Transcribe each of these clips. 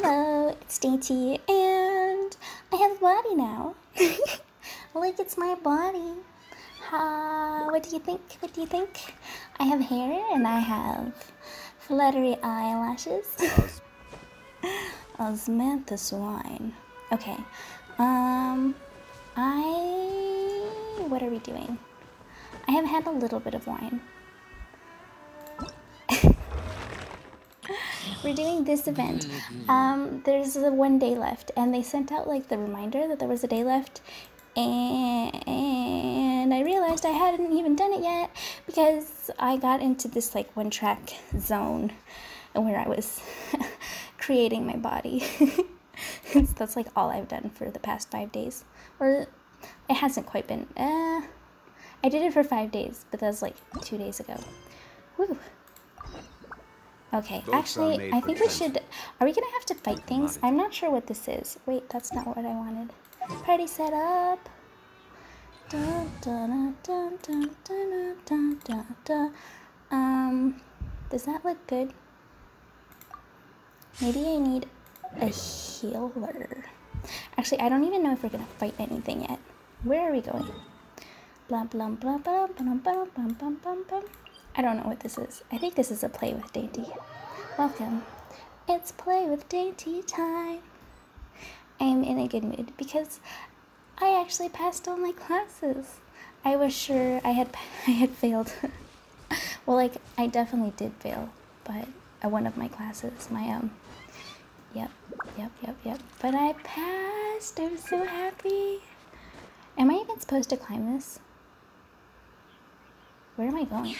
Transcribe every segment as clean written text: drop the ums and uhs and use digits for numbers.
Hello, it's DT, and I have a body now. Look, it's my body. What do you think? What do you think? I have hair and I have fluttery eyelashes. Osmanthus wine. Okay. What are we doing? I have had a little bit of wine. We're doing this event. There's one day left, and they sent out like the reminder that there was a day left, and I realized I hadn't even done it yet because I got into this like one-track zone where I was creating my body. So that's like all I've done for the past 5 days, or it hasn't quite been. I did it for 5 days, but that was like 2 days ago. Woo. Okay, actually, I think we should... Are we gonna have to fight things? I'm not sure what this is. Wait, that's not what I wanted. Party set up! Does that look good? Maybe I need a healer. Actually, I don't even know if we're gonna fight anything yet. Where are we going? Blah, blah, blah, blah, blah, blah, blah, blah, blah, blah. I don't know what this is. I think this is a play with Dainty. Welcome. It's play with Dainty time. I am in a good mood because I actually passed all my classes. I was sure I had failed. Well, like, I definitely did fail, but one of my classes, my yep. But I passed. I'm so happy. Am I even supposed to climb this? Where am I going?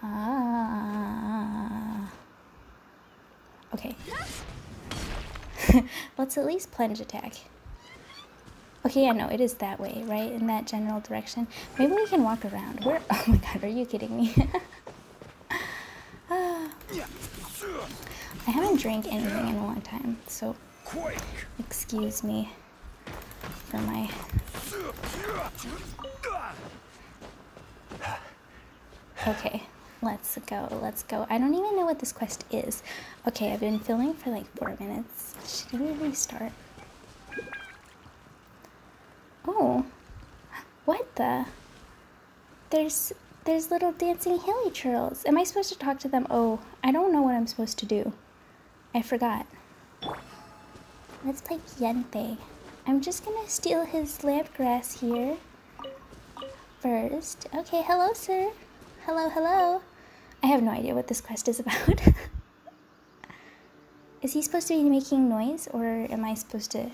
Ah. Okay. Let's at least plunge attack. Okay, yeah, no, it is that way, right? In that general direction. Maybe we can walk around. Where? Oh my god, are you kidding me? I haven't drank anything in a long time, so excuse me for my... Okay. Let's go, let's go. I don't even know what this quest is. Okay, I've been filming for like 4 minutes. Should we restart? Oh, what the? There's little dancing Hilichurls. Am I supposed to talk to them? Oh, I don't know what I'm supposed to do. I forgot. Let's play Yanfei. I'm just gonna steal his lampgrass here first. Okay, hello, sir. Hello, hello. I have no idea what this quest is about. Is he supposed to be making noise, or am I supposed to...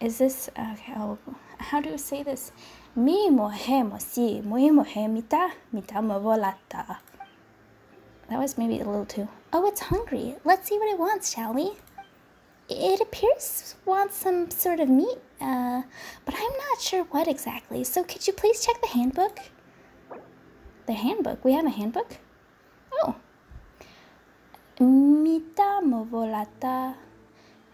Is this... Okay, oh, how do you say this? Mi mohe mosi, moi mohe mita, mita movolata. That was maybe a little too... Oh, it's hungry. Let's see what it wants, shall we? It appears wants some sort of meat, but I'm not sure what exactly, so could you please check the handbook? The handbook? We have a handbook? Oh. Mita movolata.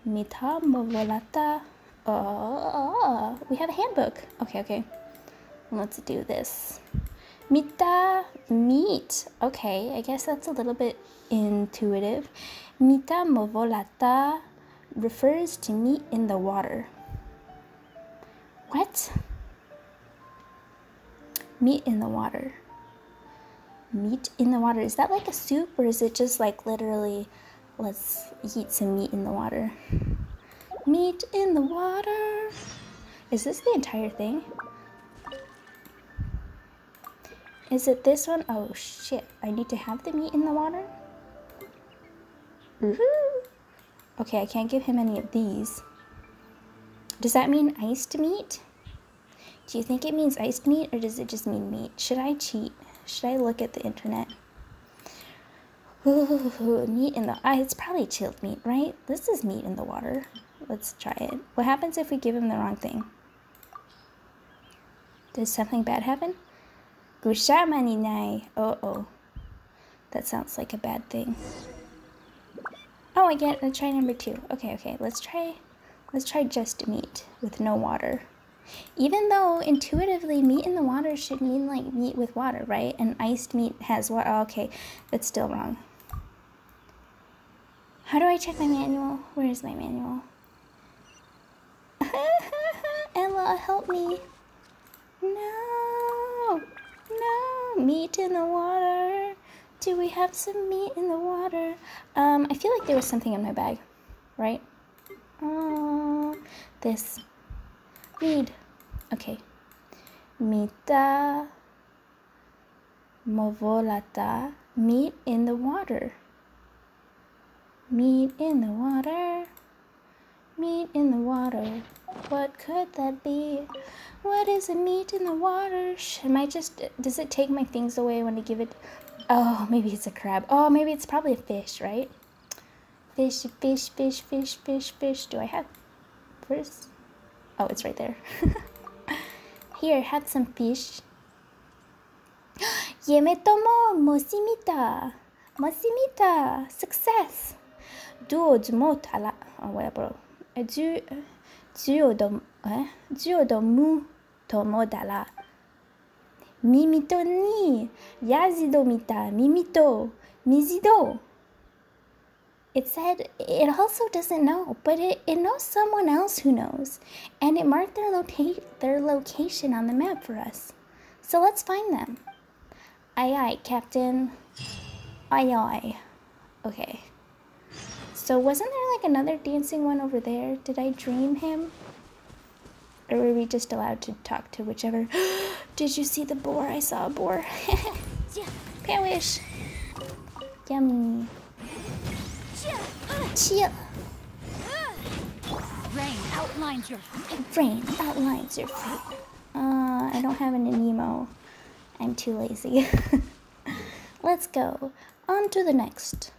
Mita movolata. Oh, we have a handbook. Okay, okay. Let's do this. Mita meat. Okay, I guess that's a little bit intuitive. Mita movolata refers to meat in the water. What? Meat in the water. Meat in the water. Is that like a soup, or is it just like literally let's eat some meat in the water? Meat in the water. Is this the entire thing? Is it this one? Oh shit, I need to have the meat in the water? Ooh. Okay, I can't give him any of these. Does that mean iced meat? Do you think it means iced meat, or does it just mean meat? Should I cheat? Should I look at the internet? Ooh, meat in the... It's probably chilled meat, right? This is meat in the water. Let's try it. What happens if we give him the wrong thing? Does something bad happen? Gushamaninai. Uh-oh. That sounds like a bad thing. Oh, I get it. Try number two. Okay, okay. Let's try just meat with no water. Even though intuitively meat in the water should mean like meat with water, right? And iced meat has water. Oh, okay, that's still wrong. How do I check my manual? Where is my manual? Ella, help me. No. No. Meat in the water. Do we have some meat in the water? I feel like there was something in my bag. Right? Oh, this. Weed. Okay. Mita movolata. Meat in the water. Meat in the water. Meat in the water. What could that be? What is a meat in the water? Am I just... Does it take my things away when I give it... Oh, maybe it's a crab. Oh, maybe it's probably a fish, right? Fish, fish, fish, fish, fish, fish. Do I have... Where's... Oh, it's right there. Here, have some fish. Mimi tomo, mosimita. Mosimita. Success. Duodumotala. Oh, whatever. Duodomu tomodala. Mimito ni. Yazidomita. Mimito. Mizido. It said it also doesn't know, but it knows someone else who knows. And it marked their location on the map for us. So let's find them. Aye aye, Captain. Aye aye. Okay. So wasn't there like another dancing one over there? Did I dream him? Or were we just allowed to talk to whichever? Did you see the boar? I saw a boar. Yeah. Perish. Yummy. Chill. Rain outlines your feet. Rain outlines your feet. I don't have an Anemo. I'm too lazy. Let's go. On to the next.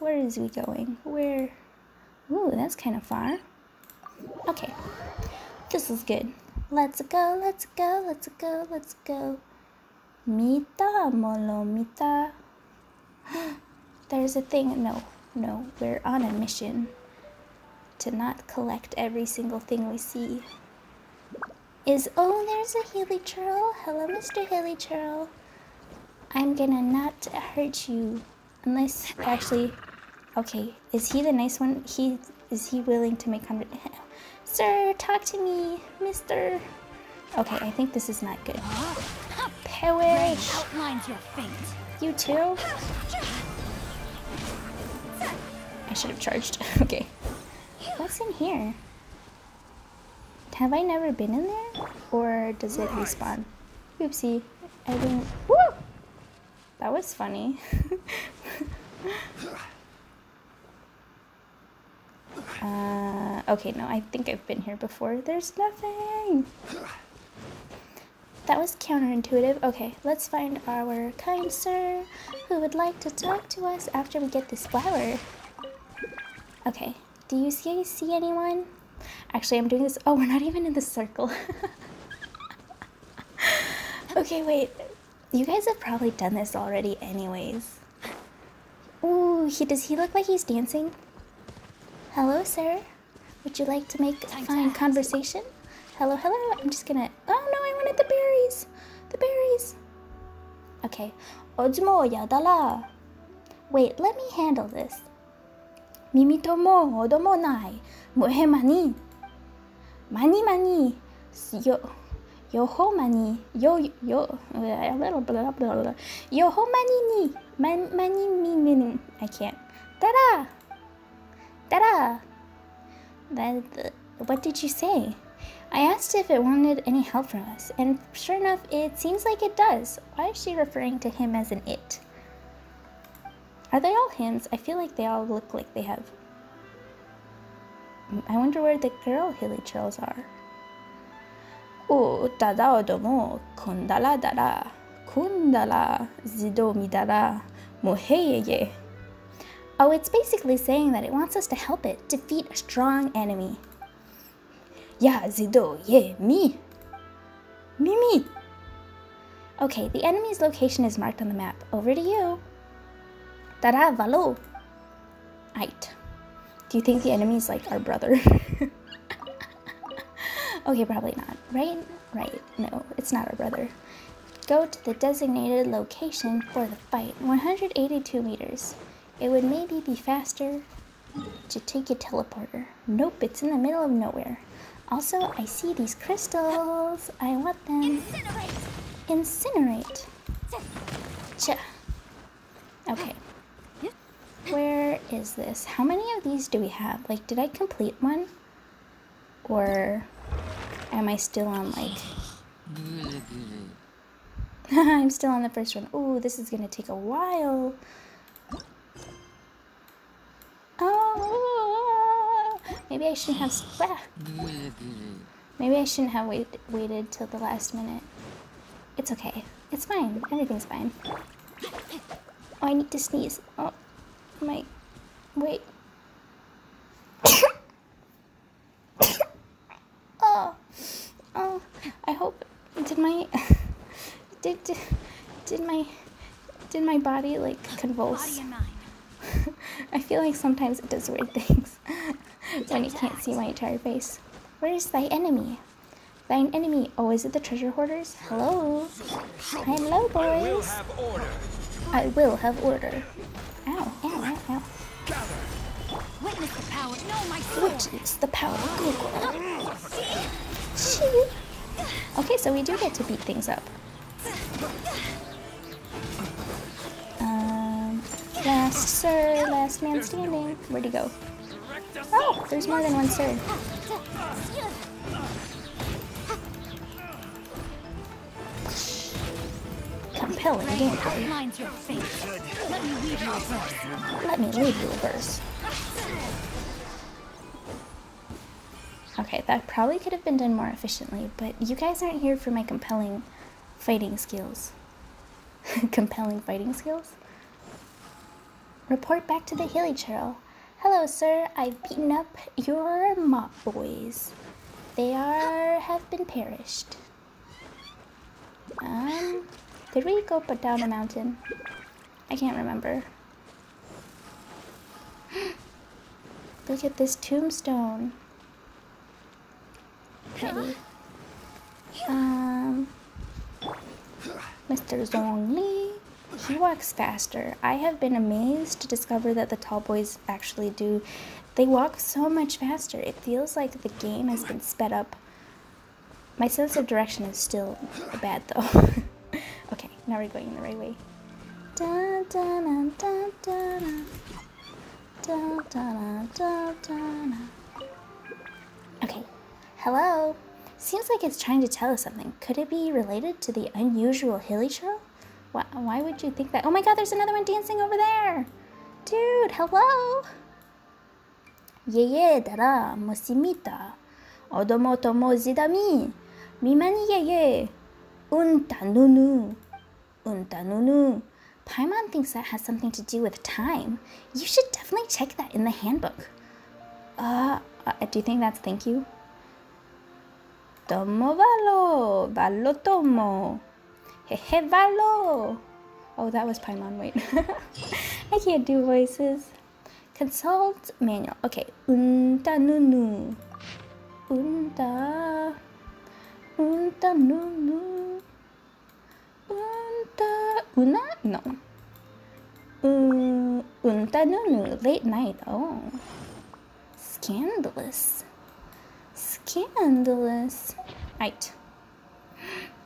Where is we going? Where? Ooh, that's kind of far. Okay. This is good. Let's go, let's go, let's go, let's go. Mita, molomita. There's a thing. No, no. We're on a mission to not collect every single thing we see. Is... Oh, there's a Hilichurl. Hello, Mr. Hilichurl. I'm gonna not hurt you. Unless, actually, okay, is he the nice one? Is he willing to make conversation? Sir, talk to me, mister. Okay, I think this is not good. Perish. You too? I should have charged. Okay. What's in here? Have I never been in there? Or does it respawn? Oopsie. I didn't... Woo! That was funny. Okay, no, I think I've been here before. There's nothing! That was counterintuitive. Okay, let's find our kind sir who would like to talk to us after we get this flower. Okay, do you see anyone? Actually, I'm doing this... Oh, we're not even in the circle. Okay, wait. You guys have probably done this already anyways. Ooh, does he look like he's dancing? Hello, sir. Would you like to make a fine conversation? Hello, hello. I'm just gonna... Oh, no, I wanted the berries. The berries. Okay. Ojumo yadala. Wait, let me handle this. Mimi tomo odomo nai. Muhe mani. Mani mani. Yoho mani yo a little blah blah blah yoho mani ni mani mi. I can't. Tada! Tada! That what did you say? I asked if it wanted any help from us, and sure enough, it seems like it does. Why is she referring to him as an it? Are they all hims? I feel like they all look like they have. I wonder where the girl Hilichurls are. Oh, tadao domo, kundala dara, kundala, zido midara, moheyeye. Oh, it's basically saying that it wants us to help it defeat a strong enemy. Ya zido ye mi, mimi. Okay, the enemy's location is marked on the map. Over to you. Dara valo. Ait. Do you think the enemy is like our brother? Okay, probably not, right? Right, no, it's not our brother. Go to the designated location for the fight, 182 meters. It would maybe be faster to take a teleporter. Nope, it's in the middle of nowhere. Also, I see these crystals. I want them. Incinerate. Cha. Okay. Where is this? How many of these do we have? Like, did I complete one? Or am I still on, like... I'm still on the first one. Ooh, this is gonna take a while. Oh, maybe I shouldn't have... Maybe I shouldn't have waited till the last minute. It's okay. It's fine. Everything's fine. Oh, I need to sneeze. Oh. My... wait. Oh. Oh. I hope... did my... Did my body, like, convulse? I feel like sometimes it does weird things when you can't see my entire face. Where is thy enemy? Thine enemy. Oh, is it the treasure hoarders? Hello? Hello, boys. I will have order. I will have order. Ow, ow, ow, ow. Witness the power. No, my sword. Witness the power. Okay, so we do get to beat things up. Last sir, last man standing. Where'd he go? Oh, there's more than one sir. Compelling gameplay. Let me leave you a verse. Okay, that probably could have been done more efficiently, but you guys aren't here for my compelling fighting skills. Compelling fighting skills? Report back to the Hilichurl. Hello, sir. I've beaten up your mop boys. They have been perished. Did we go but down a mountain? I can't remember. Look at this tombstone. Pretty. Mr. Zhongli. He walks faster. I have been amazed to discover that the tall boys actually do. They walk so much faster. It feels like the game has been sped up. My sense of direction is still bad, though. Okay, now we're going the right way. Da da na da da na da da na da da na. Okay. Hello. Seems like it's trying to tell us something. Could it be related to the unusual Hilichurl? Why would you think that? Oh my god, there's another one dancing over there! Dude, hello! Yeye dara mosimita odomo tomo zidami mimani yeye untanunu untanunu. Paimon thinks that has something to do with time. You should definitely check that in the handbook. Do you think that's thank you? Tomo valo, valo tomo. Hehe valo. Oh, that was Paimon, wait. I can't do voices. Consult manual. Okay, untanunu. Unta. Untanunu. Una? No. Untanunu. Late night. Oh. Scandalous. Scandalous. Right.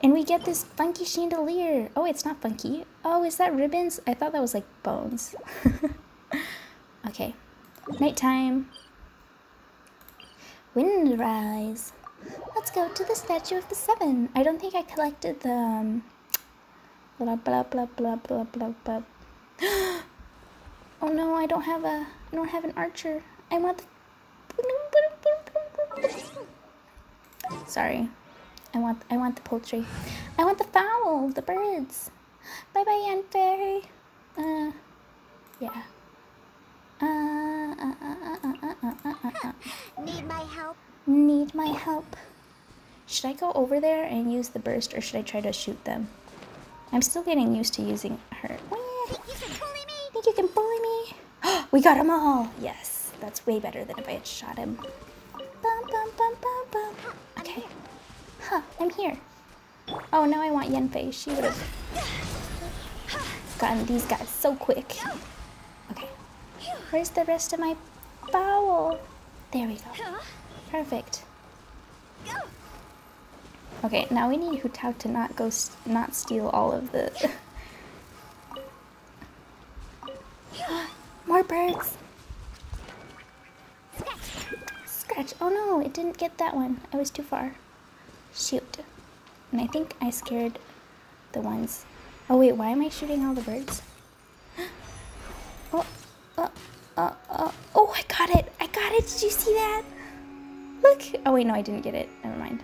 And we get this funky chandelier. Oh, it's not funky. Oh, is that ribbons? I thought that was like bones. Okay. Nighttime. Windrise. Let's go to the Statue of the Seven. I don't think I collected the... blah blah blah blah blah blah blah. Oh no, I don't have an archer. I want the... Sorry. I want the poultry. I want the fowl, the birds. Bye bye, Yanfei. Yeah. Need my help. Need my help. Should I go over there and use the burst, or should I try to shoot them? I'm still getting used to using her. Think you can bully me? Think you can bully me? We got them all! Yes, that's way better than if I had shot him. Bum, bum, bum, bum, bum. Okay. Huh, I'm here. Oh, now I want Yanfei. She would have gotten these guys so quick. Okay, Where's the rest of my bowel? There we go. Perfect. Okay, now we need Hu Tao to not steal all of the... More birds! Scratch! Oh no, it didn't get that one. I was too far. Shoot. And I think I scared the ones. Oh wait, why am I shooting all the birds? Oh, I got it! I got it! Did you see that? Look! Oh wait, no, I didn't get it. Never mind.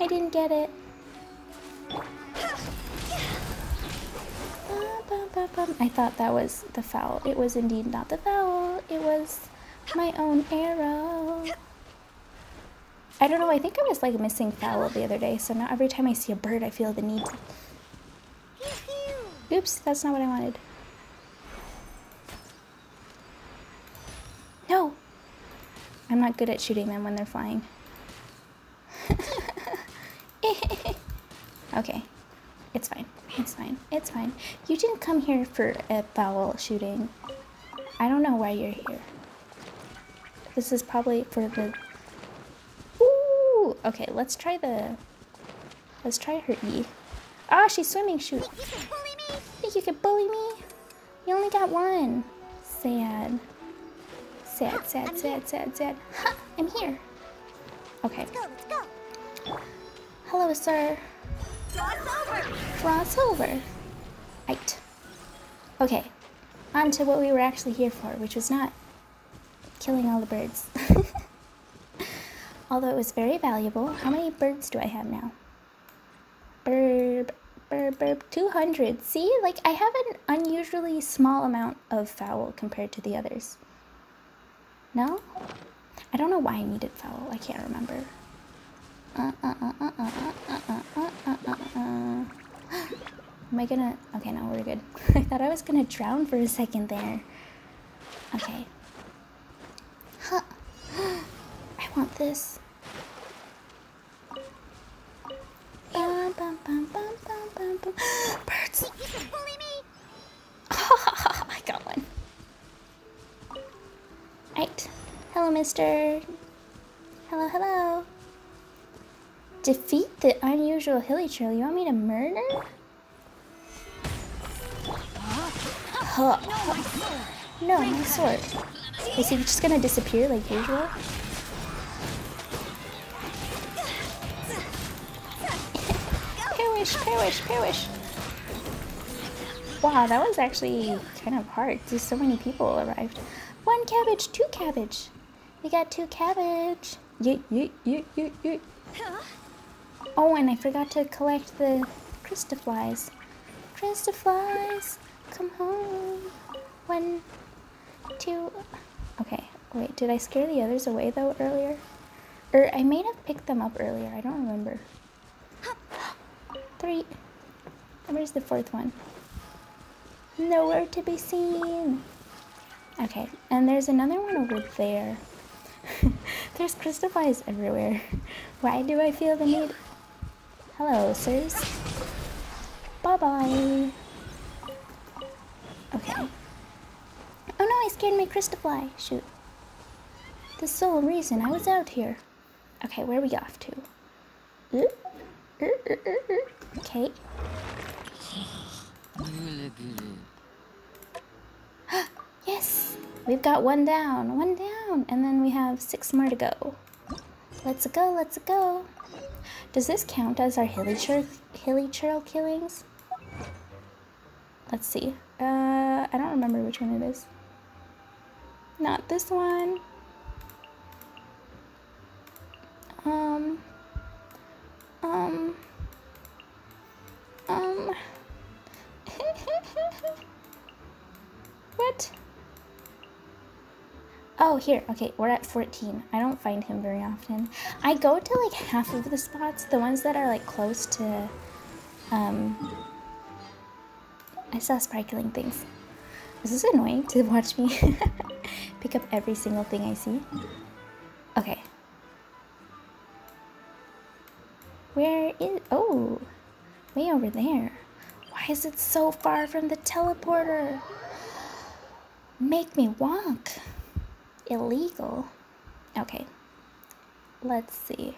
I didn't get it. I thought that was the fowl. It was indeed not the fowl. It was my own arrow. I don't know, I think I was like missing fowl the other day, so now every time I see a bird I feel the need to... Oops, that's not what I wanted. No! I'm not good at shooting them when they're flying. Okay. It's fine. It's fine. It's fine. You didn't come here for a fowl shooting. I don't know why you're here. This is probably for the... Ooh! Okay, let's try the... Let's try her E. Ah, she's swimming! Shoot! Think you can bully me? Think you can bully me? You only got one. Sad. Sad, sad, sad, sad, sad. Ha! I'm here! Okay. Let's go, let's go! Hello, sir. Cross over. Right. Okay. On to what we were actually here for, which was not killing all the birds. Although it was very valuable. How many birds do I have now? Burp, burp, burp. 200. See? Like, I have an unusually small amount of fowl compared to the others. No? I don't know why I needed fowl. I can't remember. Am I gonna... Okay, now we're good. I thought I was gonna drown for a second there. Okay. Huh. I want this. Birds! I got one. Right. Hello, mister. Hello, hello. Defeat the unusual Hilichurl. You want me to murder? Huh. No, my sword. Is he just gonna disappear like usual? Perish, perish, perish. Wow, that was actually kind of hard. There's so many people arrived. One cabbage, two cabbage. We got two cabbage. Yeah. Oh, and I forgot to collect the Christoflies. Christoflies, come home. 1, 2. Okay, wait, did I scare the others away though earlier? Or I may have picked them up earlier, I don't remember. 3. Where's the 4th one? Nowhere to be seen. Okay, and there's another one over there. There's Christoflies everywhere. Why do I feel the need? Hello, sirs. Bye-bye. Okay. Oh no, I scared my Christofly. Shoot. The sole reason I was out here. Okay, where are we off to? Okay. Yes! We've got one down, and then we have 6 more to go. Let's go, let's go. Does this count as our Hilichurl killings? Let's see. I don't remember which one it is. Not this one. What? Oh, here. Okay, we're at 14. I don't find him very often. I go to like half of the spots, the ones that are like close to... I saw sparkling things. This is annoying to watch me pick up every single thing I see. Okay. Where is... Oh! Way over there. Why is it so far from the teleporter? Make me walk. Illegal. Okay. Let's see.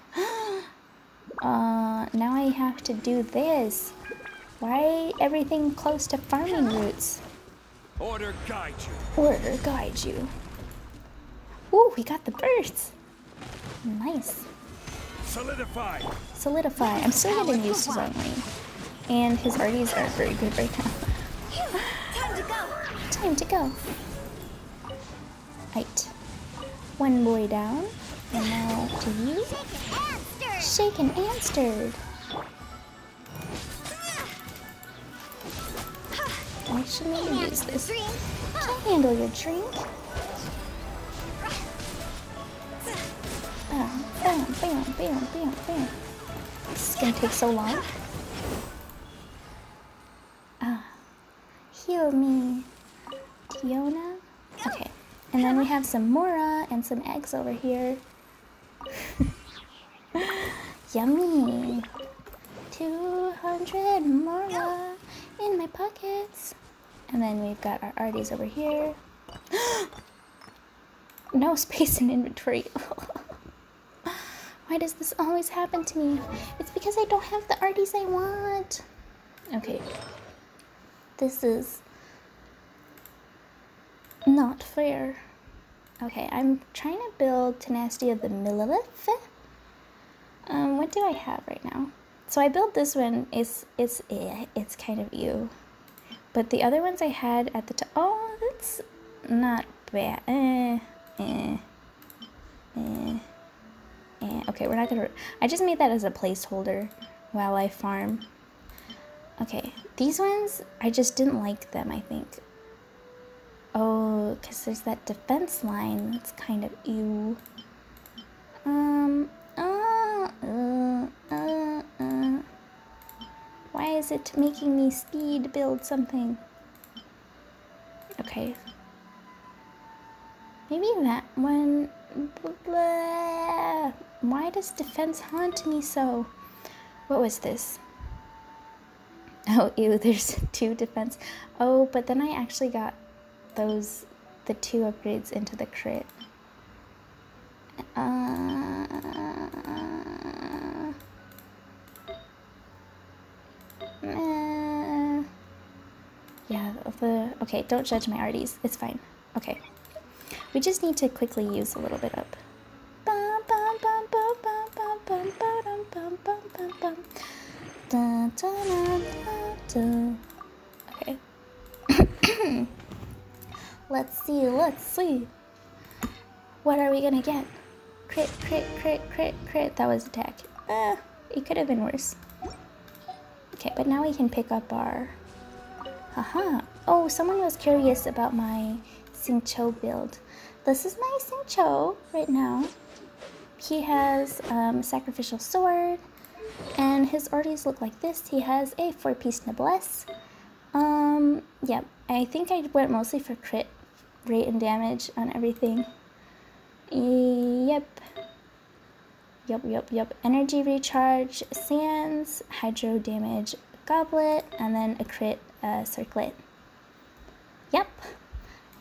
Now I have to do this. Why everything close to farming routes? Order guide you. Order guide you. Ooh, we got the birds. Nice. Solidify. Solidify. I'm still getting used to Zhongli. And his arties aren't very good right now. Time to go. Time to go. Right. One boy down. And now to you. Shake and ant stirred. I should maybe use this. Can't handle your drink. Bam, bam, bam, bam, bam, bam. This is gonna take so long. Ah. Heal me. Diona. Okay. And then we have some Mora and some eggs over here. Yummy. 200 Mora in my pockets. And then we've got our arties over here. No space in inventory. Why does this always happen to me? It's because I don't have the arties I want. Okay. This is not fair. Okay, I'm trying to build Tenacity of the Millilith. What do I have right now? So I built this one. It's kind of ew. But the other ones I had at the top. Oh, that's not bad. Okay, we're not gonna. I just made that as a placeholder while I farm. Okay, these ones I just didn't like them. I think. Oh, because there's that defense line. That's kind of ew. Why is it making me speed build something? Okay. Maybe that one. Blah. Why does defense haunt me so? What was this? Oh, ew, there's two defense. Oh, but then I actually got those, the two upgrades into the crit. Yeah, okay, don't judge my arties. It's fine. Okay. We just need to quickly use a little bit up. Okay. Let's see. What are we gonna get? Crit, crit, crit, crit, crit. That was attack. It could have been worse. Okay, but now we can pick up our... Haha. Oh, someone was curious about my Xingqiu build. This is my Xingqiu right now. He has a sacrificial sword, and his arties look like this. He has a 4-piece Noblesse. Yeah, I think I went mostly for crit rate and damage on everything. Yep. Yep. Energy recharge, sands, hydro damage goblet, and then a crit circlet. Yep.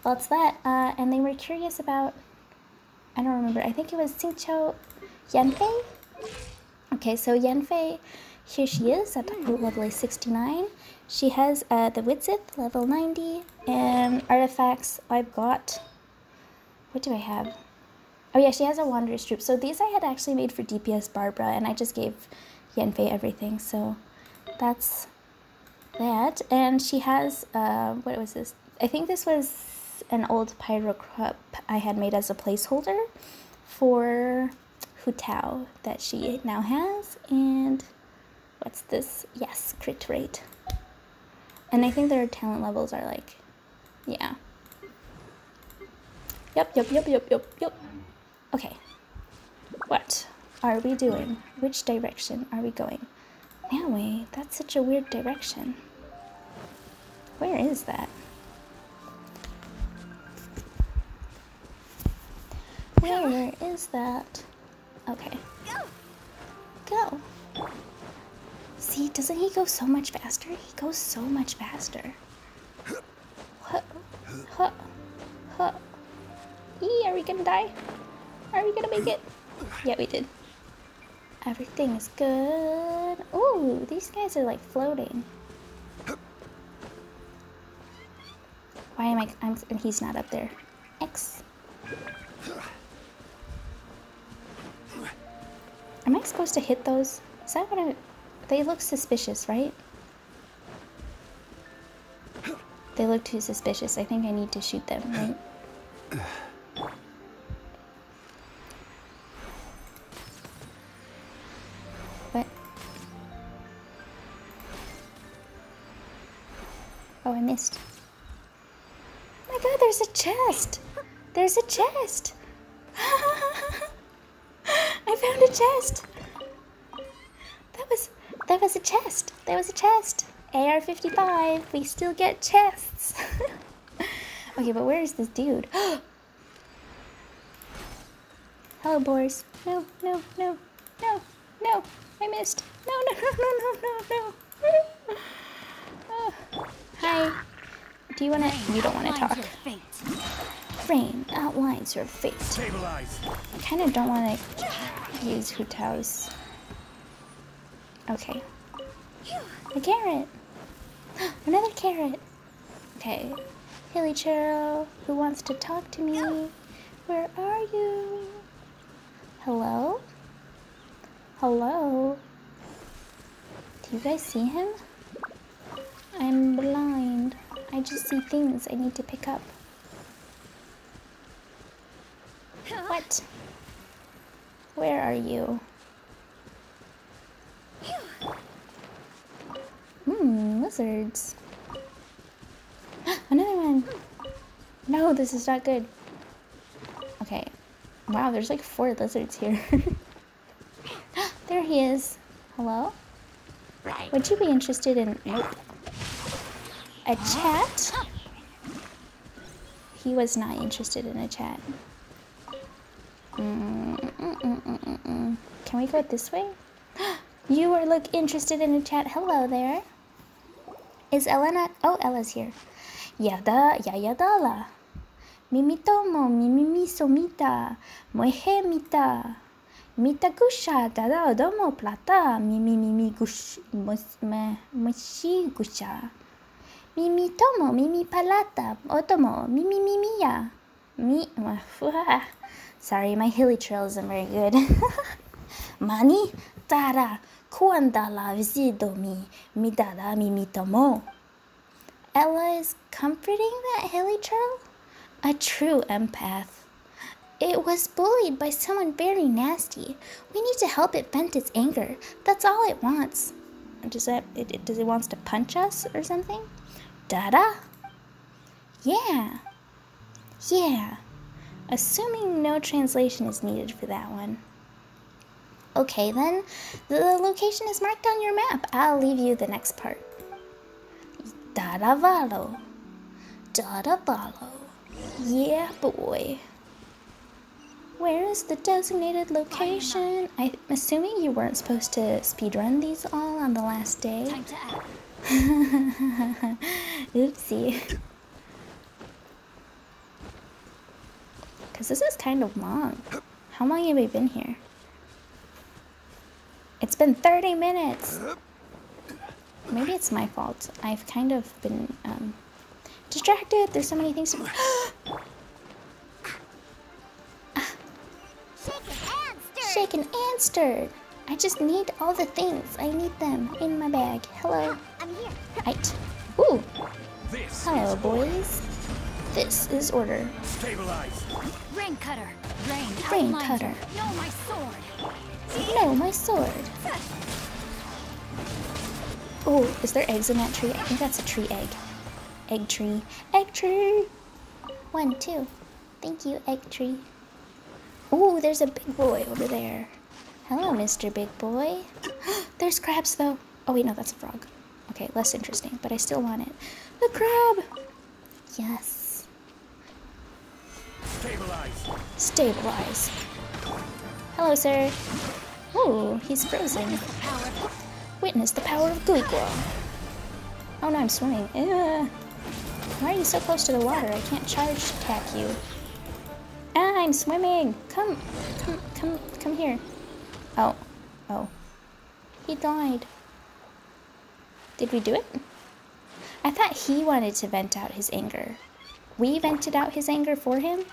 Well, it's that. And they were curious about, I don't remember, I think it was Xingqiu Yanfei? Okay, so Yanfei, here she is at level 69. She has the Witsith, level 90. And artifacts I've got. What do I have? Oh yeah, she has a Wanderer's Troop. So these I had actually made for DPS Barbara, and I just gave Yanfei everything. So that's that. And she has, what was this? I think this was an old Pyrocrop I had made as a placeholder for Hu Tao that she now has. And what's this? Yes, crit rate. And I think their talent levels are like, yeah. Yep. Okay, what are we doing? Which direction are we going? That way, that's such a weird direction. Where is that? Where is that? Okay. Go! See, doesn't he go so much faster? He goes so much faster. Whoa. Huh. Eee, are we gonna die? Are we gonna make it? Yeah, we did. Everything is good. Ooh, these guys are like floating. Why am I? And he's not up there. X. Am I supposed to hit those? Is that what I? They look suspicious, right? They look too suspicious. I think I need to shoot them, right? What? Oh, I missed. Oh my god, there's a chest! There's a chest! I found a chest! That was a chest! That was a chest! AR-55, we still get chests! Okay, but where is this dude? Hello, boars. No, no, no, no, no! I missed! No, no, no, no, no, no, no! Hi. Do you wanna... You don't wanna talk. Rain outlines your fate. I kind of don't want to use Hu Tao's. Okay. A carrot! Another carrot! Okay. Hilichurl, who wants to talk to me? Where are you? Hello? Hello? Do you guys see him? I'm blind. I just see things I need to pick up. What? Where are you? Hmm, lizards. Another one. No, this is not good. Okay. Wow, there's like 4 lizards here. There he is. Hello? Would you be interested in... Nope. A chat? He was not interested in a chat. Can we go this way? You are look interested in a chat. Hello there. Is Elena? Oh, Ella's here. Yada yayadala. Mimi tomo mimi somita mohe mita mita gusha dada odomo plata mimi mimi gush moshi gusha mimi tomo mimi palata odomo mimi mimi ya mi. Sorry, my Hilichurl isn't very good. Mani tara kuandala visidomi midada mimi tomo. Ella is comforting that Hilichurl? A true empath. It was bullied by someone very nasty. We need to help it vent its anger. That's all it wants. Does it wants to punch us or something? Dada? Yeah. Yeah. Assuming no translation is needed for that one. Okay then, the location is marked on your map. I'll leave you the next part. Daravalo. Daravalo. Yeah, boy. Where is the designated location? I'm assuming you weren't supposed to speedrun these all on the last day. Time to add. Oopsie. Because this is kind of long. How long have we been here? It's been 30 minutes! Maybe it's my fault. I've kind of been distracted. There's so many things to... Shaken and stirred! I just need all the things. I need them in my bag. Hello. I'm here. Right. Ooh! Hello, boys. This is order. Stabilize. Rain cutter. Rain cutter. No, my sword. No, my sword. Oh, is there eggs in that tree? I think that's a tree egg. Egg tree. Egg tree. 1, 2. Thank you, egg tree. Oh, there's a big boy over there. Hello, Mr. Big Boy. There's crabs though. Oh wait, no, that's a frog. Okay, less interesting, but I still want it. The crab. Yes. Stabilize. Stabilize. Hello, sir. Ooh, he's frozen. Witness the power of Gleequil. Oh no, I'm swimming. Why are you so close to the water? I can't charge attack you. Ah, I'm swimming! Come here. Oh. Oh. He died. Did we do it? I thought he wanted to vent out his anger. We vented out his anger for him?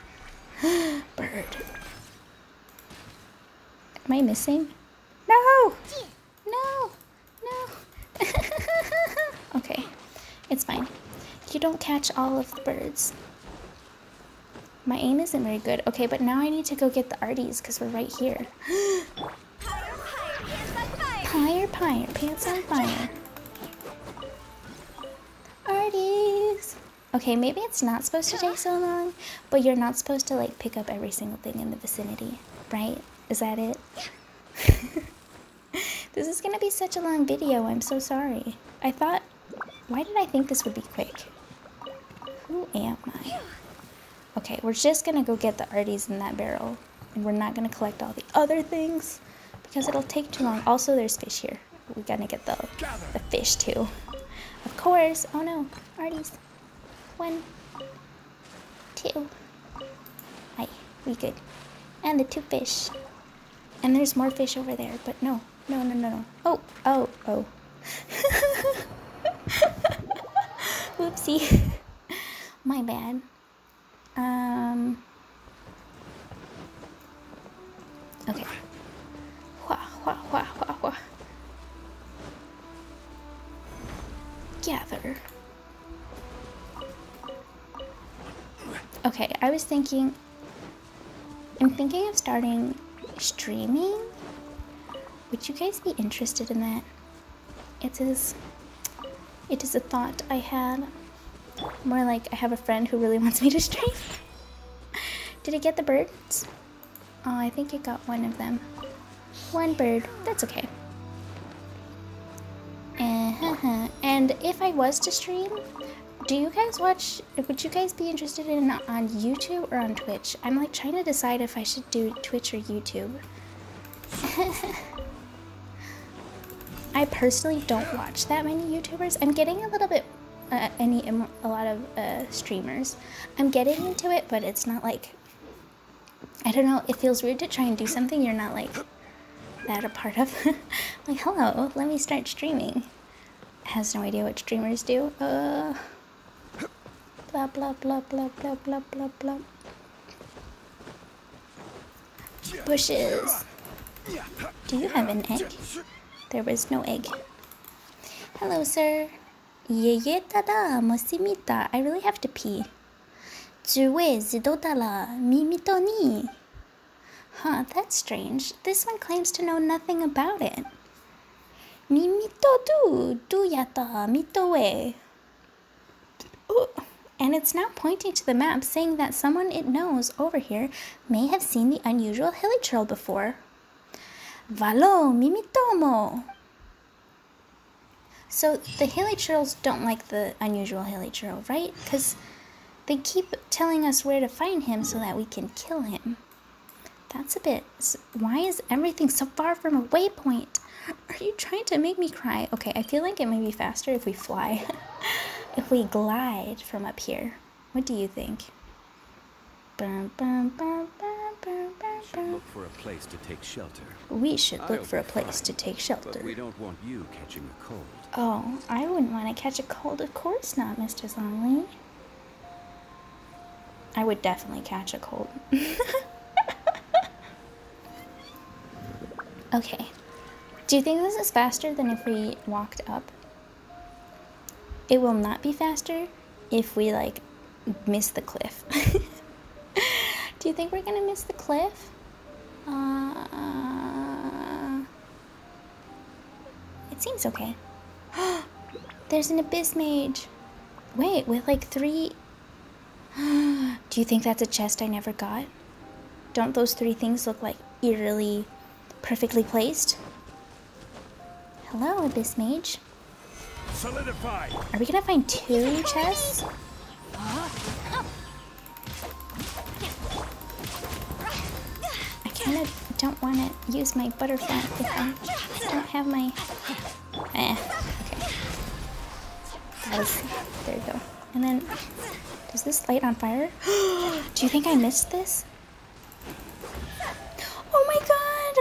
Bird. Am I missing? No! No! No! Okay. It's fine. You don't catch all of the birds. My aim isn't very good. Okay, but now I need to go get the Arties because we're right here. Pyre, pants on fire. Arties! Okay, maybe it's not supposed to take so long, but you're not supposed to like pick up every single thing in the vicinity, right? Is that it? This is gonna be such a long video, I'm so sorry. Why did I think this would be quick? Who am I? Okay, we're just gonna go get the Arties in that barrel. And we're not gonna collect all the other things because it'll take too long. Also, there's fish here. We're gonna get the fish too. Of course. Oh no, Arties. 1, 2. Hi, we good. And the 2 fish. And there's more fish over there, but no. Oh. Whoopsie. My bad. Okay. Wah. Gather. Okay, I was thinking... I'm thinking of starting streaming. Would you guys be interested in that? It is a thought I had. More like I have a friend who really wants me to stream. Did it get the birds? Oh, I think it got one of them. 1 bird. That's okay. And if I was to stream, would you guys be interested in on YouTube or on Twitch? I'm like trying to decide if I should do Twitch or YouTube. I personally don't watch that many YouTubers. I'm getting a little bit, a lot of streamers. I'm getting into it, but it's not like, I don't know, it feels weird to try and do something you're not like that a part of. Like, hello, let me start streaming. Has no idea what streamers do. Blah, blah, blah. Bushes. Do you have an egg? There was no egg. Hello, sir. Yeye tada, mosimita. I really have to pee. Jue zidotala, mimi toni. Huh, that's strange. This one claims to know nothing about it. Mimi todu, duyata, mitoe. And it's now pointing to the map, saying that someone it knows over here may have seen the unusual Hilichurl before. Valo, mimi tomo. So the Hilichurls don't like the unusual Hilichurl, right? Because they keep telling us where to find him so that we can kill him. That's a bit... Why is everything so far from a waypoint? Are you trying to make me cry? Okay, I feel like it may be faster if we fly. If we glide from up here. What do you think? Look for a place to take shelter. We should look for a place to take shelter. But we don't want you catching a cold. Oh, I wouldn't want to catch a cold. Of course not, Mr. Zhongli. I would definitely catch a cold. Okay. Do you think this is faster than if we walked up? It will not be faster if we, like, miss the cliff. Do you think we're gonna miss the cliff? It seems okay. There's an Abyss Mage. Wait, with like 3... Do you think that's a chest I never got? Don't those 3 things look like eerily perfectly placed? Hello, Abyss Mage. Solidify. Are we gonna find 2 chests? I don't want to use my butterfly if I don't have my... Okay. There we go. And then, does this light on fire? Do you think I missed this? Oh my god!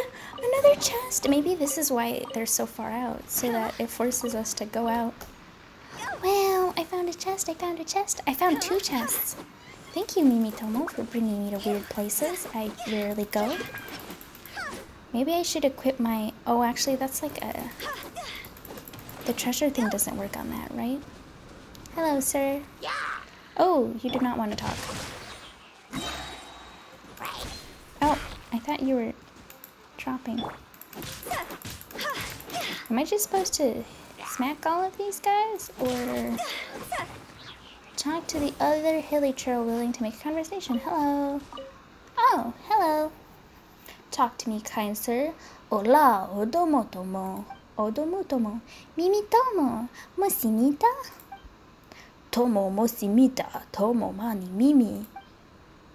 Another chest! Maybe this is why they're so far out, so that it forces us to go out. Wow, I found a chest, I found a chest. I found two chests. Thank you, Mimi Tomo, for bringing me to weird places I rarely go. Maybe I should equip my... Oh, actually, that's like a... The treasure thing doesn't work on that, right? Hello, sir. Oh, you did not want to talk. Oh, I thought you were dropping. Am I just supposed to smack all of these guys? Or talk to the other Hilichurl willing to make a conversation? Hello. Oh, hello. Talk to me, kind sir. Hola, odomotomo. Odomotomo. Mimitomo. Mosimita? Tomo mosimita. Tomo mani mimi.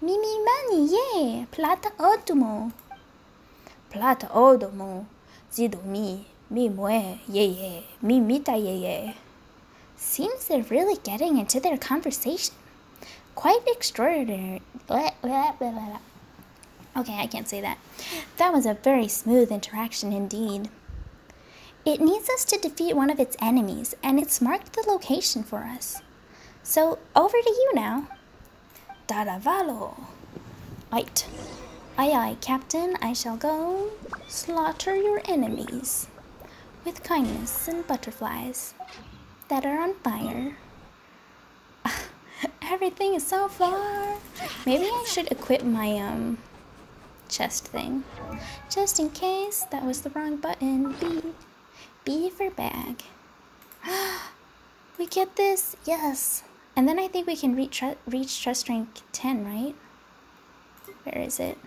Mimi mani, yeah. Plata odomo. Plata odomo. Zido mi. Mi mue, yeah, yeah. Mimita, yeah, yeah. Seems they're really getting into their conversation. Quite extraordinary. Blah, blah, blah, blah. Okay, I can't say that. That was a very smooth interaction indeed. It needs us to defeat one of its enemies, and it's marked the location for us. So, over to you now. Daravalo. Right. Aye aye, Captain, I shall go slaughter your enemies with kindness and butterflies that are on fire. Everything is so far. Maybe I should equip my, chest thing. Just in case. That was the wrong button. B for bag. We get this. Yes. And then I think we can reach trust rank 10, right? Where is it?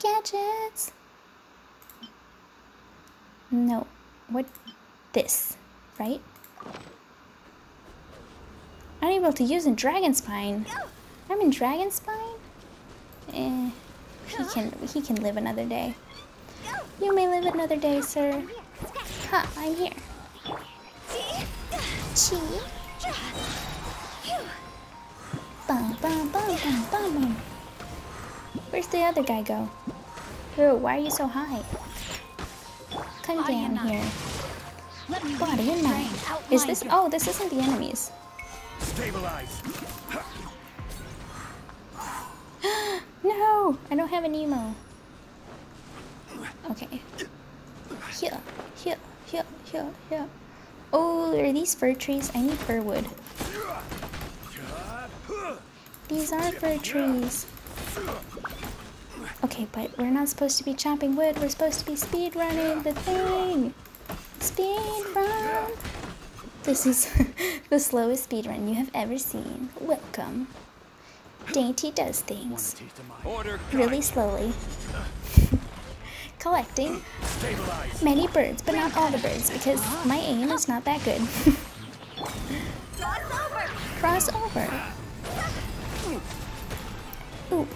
Gadgets. No. What? This. Right? Unable to use in Dragonspine. I'm in Dragonspine? Eh. He can live another day. You may live another day, sir. Ha, I'm here. Chi. Bum, bum, bum, bum, bum. Where's the other guy go? Who? Why are you so high? Come down here. Body and knife. Is this? Oh, this isn't the enemies. Stabilize. No, I don't have an emo. Okay. Here, here, here, here, here. Oh, are these fir trees? I need fir wood. These are fir trees. Okay, but we're not supposed to be chopping wood. We're supposed to be speedrunning the thing. Speedrun. This is the slowest speedrun you have ever seen. Welcome. Dainty does things really slowly. Collecting many birds, but not all the birds, because my aim is not that good. Cross over. Ooh.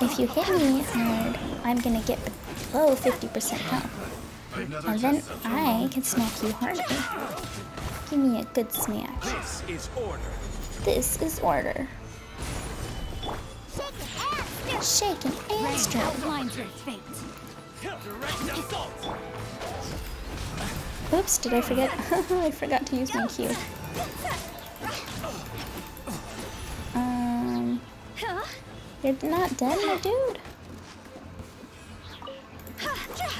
If you hit me hard, I'm gonna get below 50% health. And then I can smack you harder. Give me a good smack. This is order. This is order. Shake an ass drop. Oops, did I forget? I forgot to use my Q. You're not dead, my dude.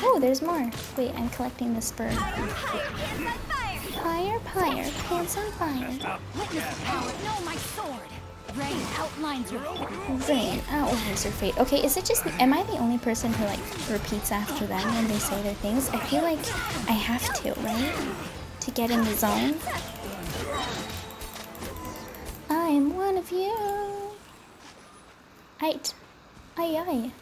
Oh, there's more. Wait, I'm collecting this bird. Pyre, pyre, pants on fire. Witness the power, know my sword. Rain outlines your fate. Rain outlines your fate. Okay, is it just me? Am I the only person who, like, repeats after them when they say their things? I feel like I have to, right? To get in the zone. I am one of you. Aight. Aye, aye.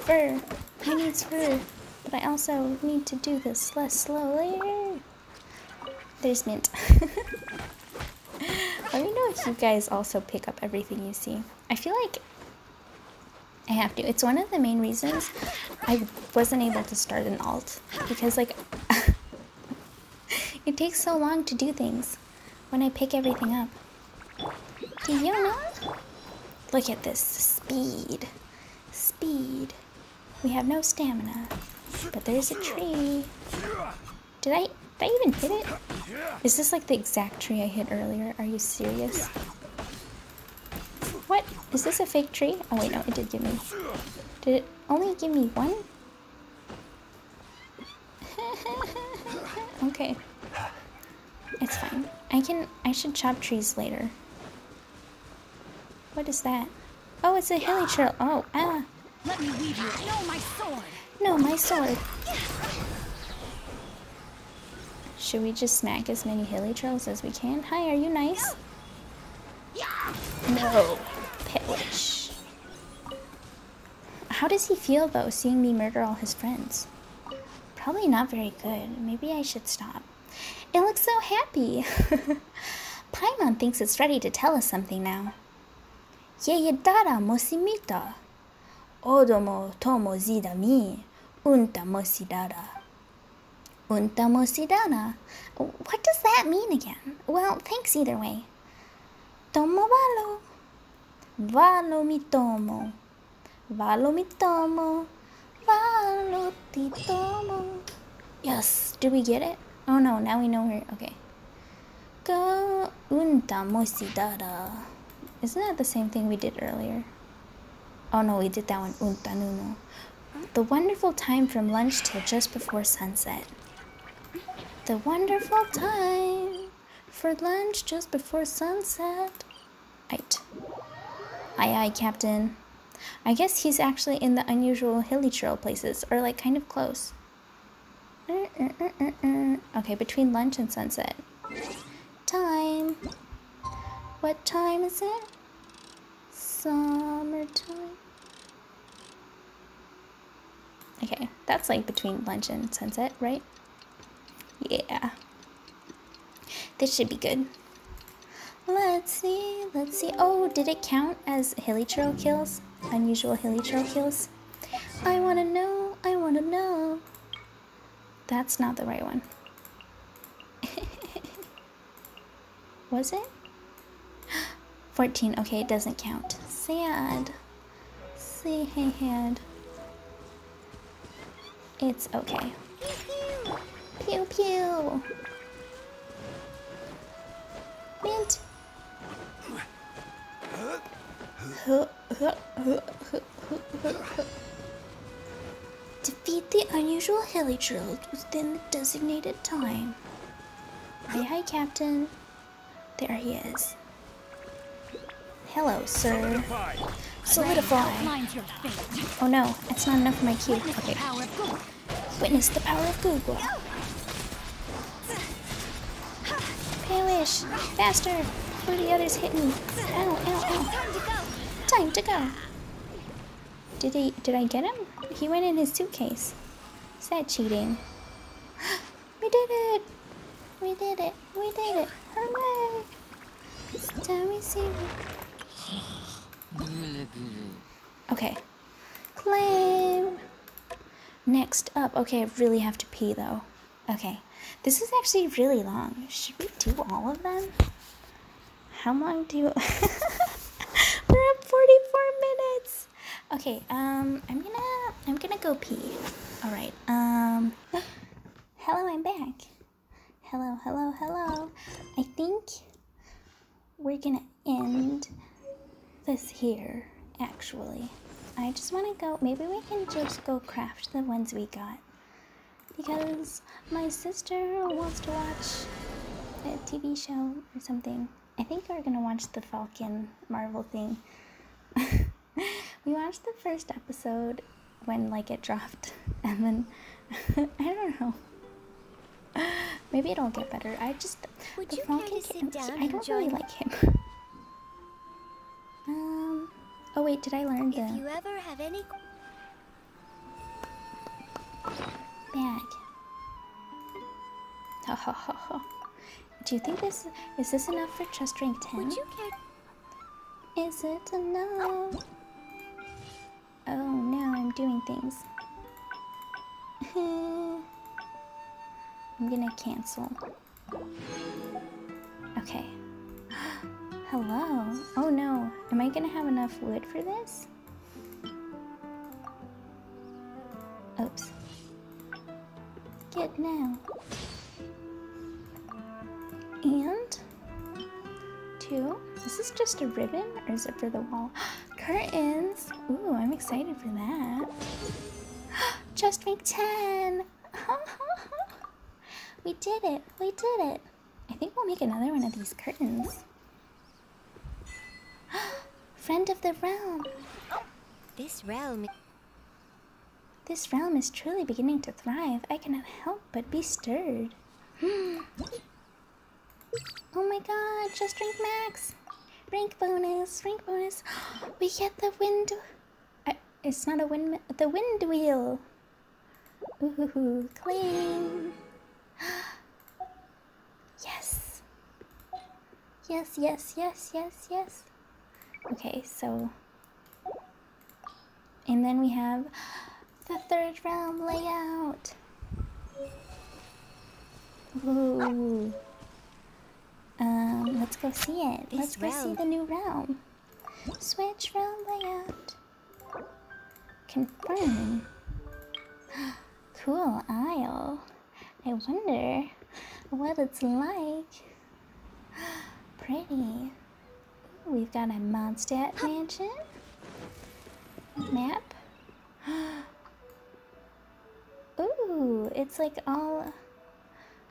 Fur. I need fur. But I also need to do this less slowly. There's mint. Let me know if you guys also pick up everything you see. I feel like I have to. It's one of the main reasons I wasn't able to start an alt. Because, like, it takes so long to do things when I pick everything up. Do you know? Look at this speed. Speed. We have no stamina, but there's a tree. Did I even hit it? Is this like the exact tree I hit earlier? Are you serious? What? Is this a fake tree? Oh wait, no, it did give me. Did it only give me one? Okay. It's fine. I should chop trees later. What is that? Oh, it's a Hilichurl. Oh, ah. Let me leave you. No, my sword. No, my sword. Should we just smack as many Hilichurls as we can? Hi, are you nice? No. Pit witch. How does he feel though, seeing me murder all his friends? Probably not very good. Maybe I should stop. It looks so happy. Paimon thinks it's ready to tell us something now. Yeyedara mosimita. Odomo tomo zidami. Unta mosidara. Unta mosidana. What does that mean again? Well, thanks either way. Tomo valo. Valo mi tomo. Valo mi tomo. Valo ti tomo. Yes, do we get it? Oh no, now we know where. Okay. Go unta mosidara. Isn't that the same thing we did earlier? Oh no, we did that one. Unta nuno. The wonderful time from lunch till just before sunset. The wonderful time for lunch just before sunset. Right. Aye aye, Captain. I guess he's actually in the unusual Hilichurl places, or like kind of close. Okay, between lunch and sunset. Time. What time is it? Summertime. Okay, that's like between lunch and sunset, right? Yeah. This should be good. Let's see, let's see. Oh, did it count as Hilichurl kills? Unusual Hilichurl kills? I wanna know, I wanna know. That's not the right one. Was it? 14, okay, it doesn't count. Sad. Sad. It's okay. Pew pew. Mint. Defeat the unusual Hilichurl within the designated time. Hi, hi, Captain. There he is. Hello, sir. Solidify. Oh no, it's not enough for my cube. Okay. Witness the power of Google. Palish! Faster! Before the others hit me. Ow, ow, ow. Time to go. Did I get him? He went in his suitcase. Is that cheating? We did it! We did it! We did it! Hooray! It's time we see you. Okay. Claim! Next up. Okay, I really have to pee though. Okay. This is actually really long. Should we do all of them? How long do you... We're at 44 minutes! Okay, I'm gonna go pee. Alright, Hello, I'm back. Hello, hello, hello. I think we're gonna end... this here, actually. I just want to go, maybe we can just go craft the ones we got. Because my sister wants to watch a TV show or something. I think we're going to watch the Falcon Marvel thing. We watched the first episode when like it dropped. And then, I don't know. Maybe it'll get better. I just, would the you Falcon kid, I don't really like him. Oh wait, did I learn the... If you ever have any... Bag. Ha ha ha ha. Do you think this... Is this enough for chest rank 10? Would you care? Is it enough? Oh, now I'm doing things. I'm gonna cancel. Okay. Hello. Oh no. Am I gonna have enough wood for this? Oops. Good now. And two. Is this just a ribbon or is it for the wall? Curtains. Ooh, I'm excited for that. Just make 10. We did it. We did it. I think we'll make another one of these curtains. Friend of the realm. This realm is truly beginning to thrive. I cannot help but be stirred. Oh my god, just rank max. Rank bonus, rank bonus. We get the wind. It's not a wind, the wind wheel. Ooh, claim. Yes. Yes, yes, yes, yes, yes. Okay, so. And then we have the third realm layout. Ooh. Let's go see it. Let's go see the new realm. Switch realm layout. Confirm. Cool aisle. I wonder what it's like. Pretty. Ooh, we've got a Mondstadt mansion. Map. Ooh, it's like all...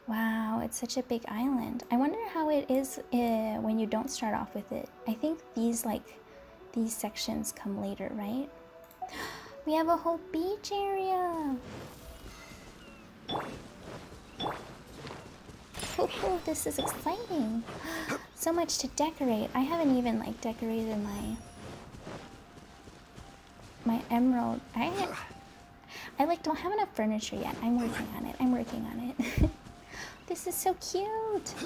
Wow, it's such a big island. I wonder how it is when you don't start off with it. I think these sections come later, right? We have a whole beach area. Oh, this is exciting. So much to decorate. I haven't even like decorated my emerald. I like don't have enough furniture yet. I'm working on it. I'm working on it. This is so cute.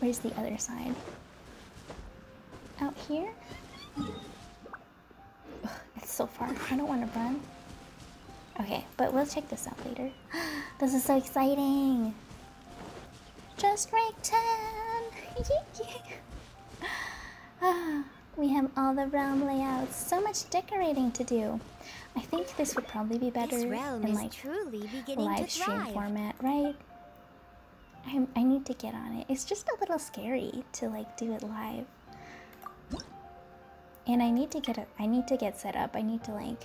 Where's the other side? Out here? Ugh, it's so far. I don't want to run. Okay, but we'll check this out later. This is so exciting. Just rank 10. We have all the realm layouts. So much decorating to do. I think this would probably be better in like live stream format, right? I need to get on it. It's just a little scary to like do it live, and I need to get set up. I need to like.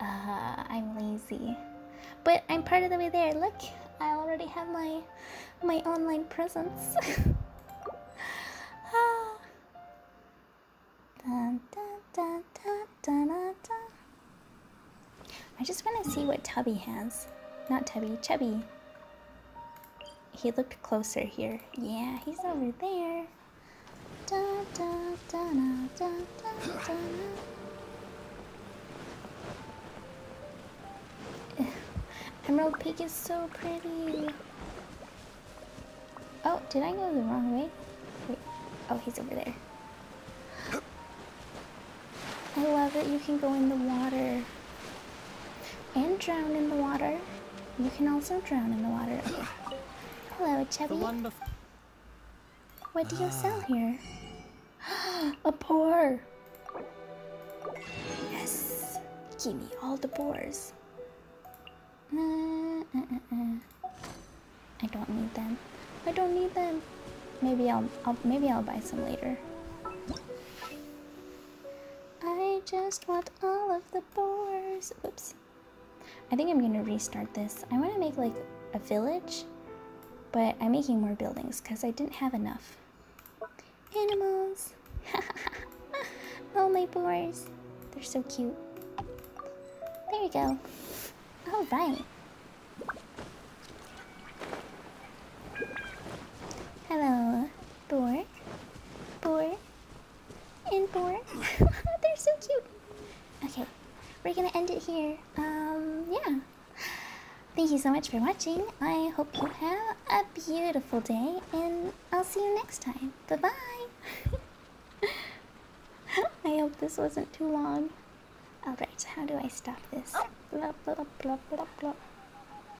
I'm lazy, but I'm part of the way there. Look, I already have my online presence. Dun, dun, dun, dun, dun, dun, dun. I just want to see what Tubby has. Not Tubby, Chubby. He looked closer here. Yeah, he's over there. Da, da, da, da, da, da, da. Emerald Peak is so pretty. Oh, did I go the wrong way? Wait. Oh, he's over there. I love that you can go in the water. And drown in the water. You can also drown in the water. Okay. Hello, Chubby. What do you sell here? A boar! Yes! Give me all the boars. I don't need them. I don't need them. Maybe I'll buy some later. I just want all of the boars. Oops. I think I'm gonna restart this. I want to make like a village, but I'm making more buildings because I didn't have enough. Animals! Oh my boars! They're so cute. There you go. Alright. Hello, boar. Boar. And boar. They're so cute. Okay. We're gonna end it here. Yeah. Thank you so much for watching. I hope you have a beautiful day, and I'll see you next time. Bye-bye. I hope this wasn't too long. Alright, how do I stop this? Blah, blah, blah, blah, blah.